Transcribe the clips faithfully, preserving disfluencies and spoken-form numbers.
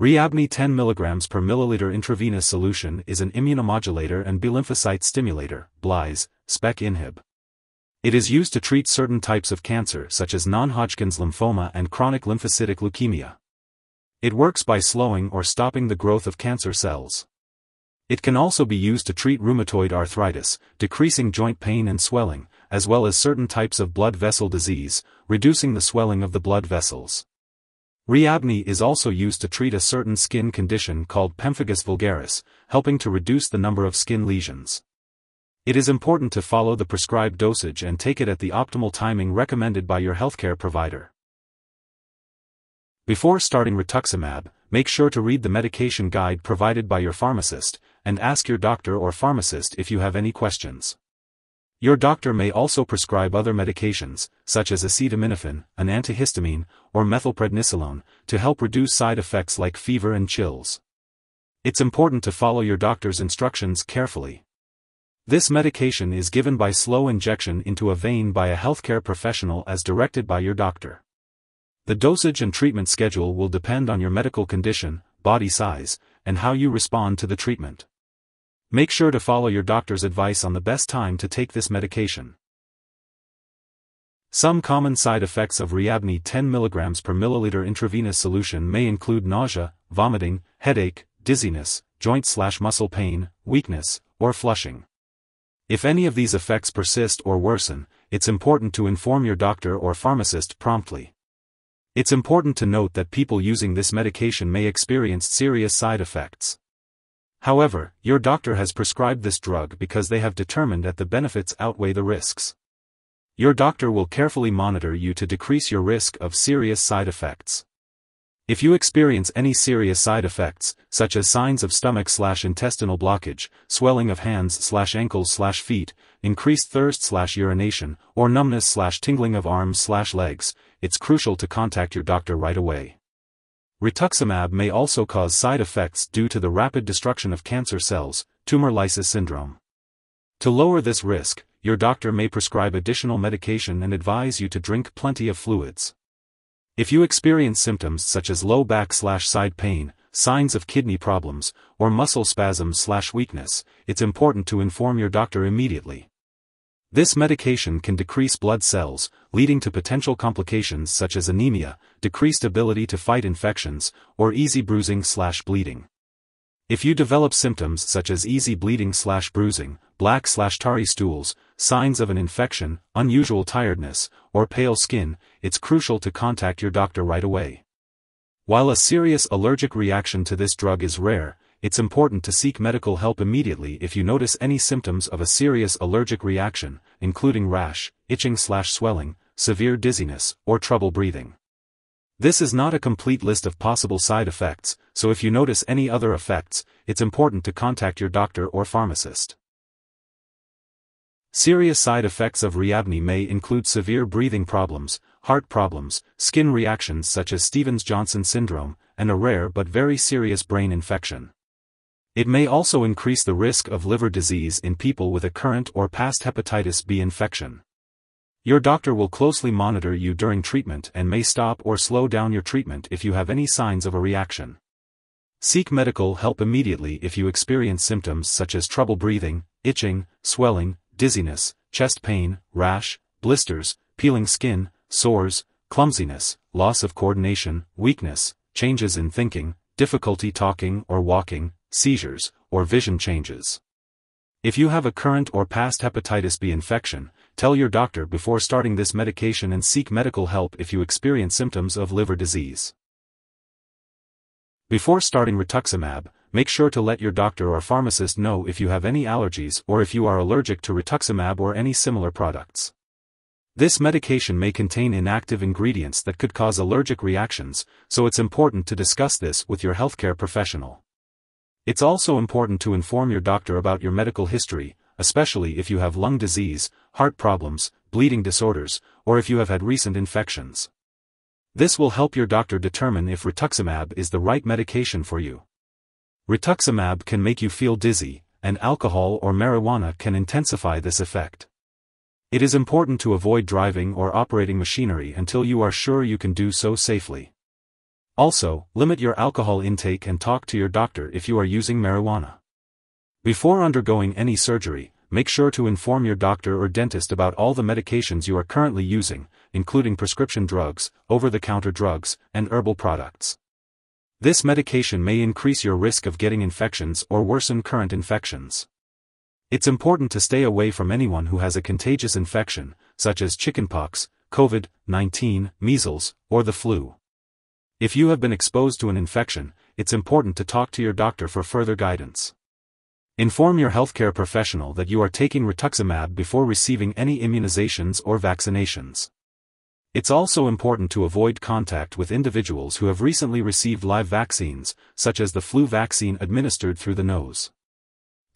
Riabni ten milligrams per milliliter intravenous solution is an immunomodulator and B lymphocyte stimulator, B L Y S, S P E C inhib. It is used to treat certain types of cancer such as non-Hodgkin's lymphoma and chronic lymphocytic leukemia. It works by slowing or stopping the growth of cancer cells. It can also be used to treat rheumatoid arthritis, decreasing joint pain and swelling, as well as certain types of blood vessel disease, reducing the swelling of the blood vessels. Riabni is also used to treat a certain skin condition called pemphigus vulgaris, helping to reduce the number of skin lesions. It is important to follow the prescribed dosage and take it at the optimal timing recommended by your healthcare provider. Before starting rituximab, make sure to read the medication guide provided by your pharmacist, and ask your doctor or pharmacist if you have any questions. Your doctor may also prescribe other medications, such as acetaminophen, an antihistamine, or methylprednisolone, to help reduce side effects like fever and chills. It's important to follow your doctor's instructions carefully. This medication is given by slow injection into a vein by a healthcare professional as directed by your doctor. The dosage and treatment schedule will depend on your medical condition, body size, and how you respond to the treatment. Make sure to follow your doctor's advice on the best time to take this medication. Some common side effects of Riabni ten milligrams per milliliter intravenous solution may include nausea, vomiting, headache, dizziness, joint/muscle pain, weakness, or flushing. If any of these effects persist or worsen, it's important to inform your doctor or pharmacist promptly. It's important to note that people using this medication may experience serious side effects. However, your doctor has prescribed this drug because they have determined that the benefits outweigh the risks. Your doctor will carefully monitor you to decrease your risk of serious side effects. If you experience any serious side effects, such as signs of stomach/intestinal blockage, swelling of hands/ankles/feet, increased thirst/urination, or numbness/tingling of arms/legs, it's crucial to contact your doctor right away. Rituximab may also cause side effects due to the rapid destruction of cancer cells, tumor lysis syndrome. To lower this risk, your doctor may prescribe additional medication and advise you to drink plenty of fluids. If you experience symptoms such as low back/side pain, signs of kidney problems, or muscle spasms/weakness, it's important to inform your doctor immediately. This medication can decrease blood cells, leading to potential complications such as anemia, decreased ability to fight infections, or easy bruising/bleeding. If you develop symptoms such as easy bleeding/bruising, black/tarry stools, signs of an infection, unusual tiredness, or pale skin, it's crucial to contact your doctor right away. While a serious allergic reaction to this drug is rare, it's important to seek medical help immediately if you notice any symptoms of a serious allergic reaction, including rash, itching/swelling, severe dizziness, or trouble breathing. This is not a complete list of possible side effects, so if you notice any other effects, it's important to contact your doctor or pharmacist. Serious side effects of Riabni may include severe breathing problems, heart problems, skin reactions such as Stevens-Johnson syndrome, and a rare but very serious brain infection. It may also increase the risk of liver disease in people with a current or past hepatitis B infection. Your doctor will closely monitor you during treatment and may stop or slow down your treatment if you have any signs of a reaction. Seek medical help immediately if you experience symptoms such as trouble breathing, itching, swelling, dizziness, chest pain, rash, blisters, peeling skin, sores, clumsiness, loss of coordination, weakness, changes in thinking, difficulty talking or walking, seizures, or vision changes. If you have a current or past hepatitis B infection, tell your doctor before starting this medication and seek medical help if you experience symptoms of liver disease. Before starting rituximab, make sure to let your doctor or pharmacist know if you have any allergies or if you are allergic to rituximab or any similar products. This medication may contain inactive ingredients that could cause allergic reactions, so it's important to discuss this with your healthcare professional. It's also important to inform your doctor about your medical history, especially if you have lung disease, heart problems, bleeding disorders, or if you have had recent infections. This will help your doctor determine if rituximab is the right medication for you. Rituximab can make you feel dizzy, and alcohol or marijuana can intensify this effect. It is important to avoid driving or operating machinery until you are sure you can do so safely. Also, limit your alcohol intake and talk to your doctor if you are using marijuana. Before undergoing any surgery, make sure to inform your doctor or dentist about all the medications you are currently using, including prescription drugs, over-the-counter drugs, and herbal products. This medication may increase your risk of getting infections or worsen current infections. It's important to stay away from anyone who has a contagious infection, such as chickenpox, COVID nineteen, measles, or the flu. If you have been exposed to an infection, it's important to talk to your doctor for further guidance. Inform your healthcare professional that you are taking rituximab before receiving any immunizations or vaccinations. It's also important to avoid contact with individuals who have recently received live vaccines, such as the flu vaccine administered through the nose.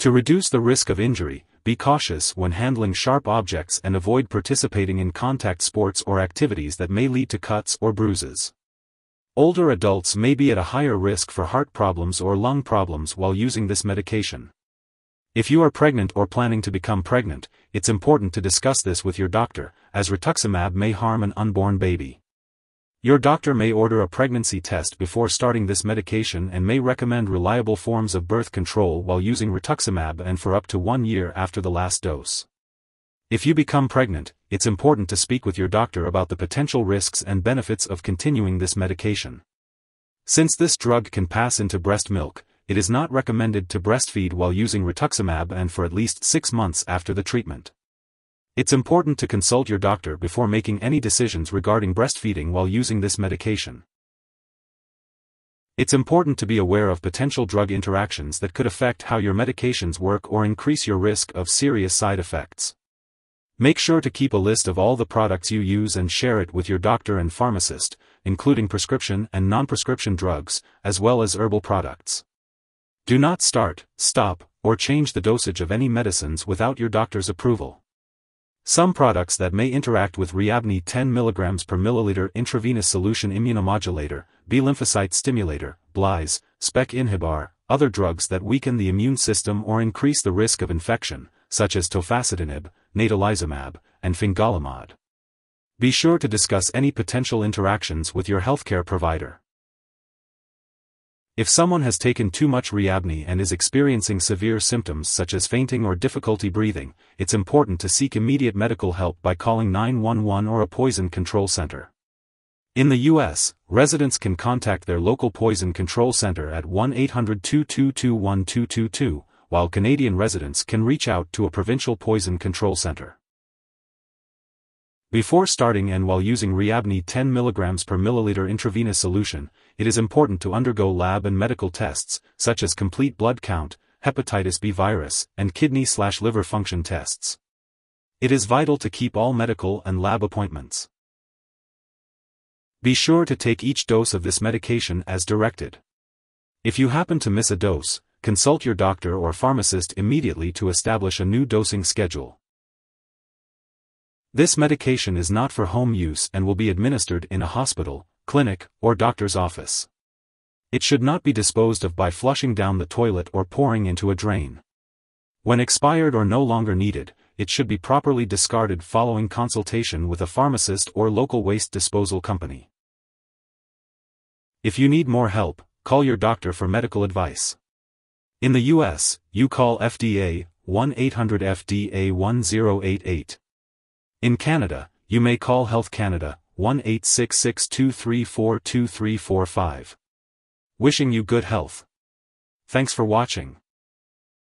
To reduce the risk of injury, be cautious when handling sharp objects and avoid participating in contact sports or activities that may lead to cuts or bruises. Older adults may be at a higher risk for heart problems or lung problems while using this medication. If you are pregnant or planning to become pregnant, it's important to discuss this with your doctor, as rituximab may harm an unborn baby. Your doctor may order a pregnancy test before starting this medication and may recommend reliable forms of birth control while using rituximab and for up to one year after the last dose. If you become pregnant, it's important to speak with your doctor about the potential risks and benefits of continuing this medication. Since this drug can pass into breast milk, it is not recommended to breastfeed while using rituximab and for at least six months after the treatment. It's important to consult your doctor before making any decisions regarding breastfeeding while using this medication. It's important to be aware of potential drug interactions that could affect how your medications work or increase your risk of serious side effects. Make sure to keep a list of all the products you use and share it with your doctor and pharmacist, including prescription and non-prescription drugs, as well as herbal products. Do not start, stop, or change the dosage of any medicines without your doctor's approval. Some products that may interact with Riabni ten milligrams per milliliter intravenous solution immunomodulator, B lymphocyte stimulator, B L Y S, S P E C inhibitor, other drugs that weaken the immune system or increase the risk of infection, such as tofacitinib, natalizumab, and fingolimod. Be sure to discuss any potential interactions with your healthcare provider. If someone has taken too much Riabni and is experiencing severe symptoms such as fainting or difficulty breathing, it's important to seek immediate medical help by calling nine one one or a poison control center. In the U S, residents can contact their local poison control center at one eight hundred, two two two, one two two two, while Canadian residents can reach out to a provincial poison control center. Before starting and while using Riabni ten milligrams per milliliter intravenous solution, it is important to undergo lab and medical tests, such as complete blood count, hepatitis B virus, and kidney/liver function tests. It is vital to keep all medical and lab appointments. Be sure to take each dose of this medication as directed. If you happen to miss a dose, consult your doctor or pharmacist immediately to establish a new dosing schedule. This medication is not for home use and will be administered in a hospital, clinic, or doctor's office. It should not be disposed of by flushing down the toilet or pouring into a drain. When expired or no longer needed, it should be properly discarded following consultation with a pharmacist or local waste disposal company. If you need more help, call your doctor for medical advice. In the U S, you call F D A, one eight hundred F D A one zero eight eight. In Canada, you may call Health Canada, one eight six six, two three four, two three four five. Wishing you good health. Thanks for watching.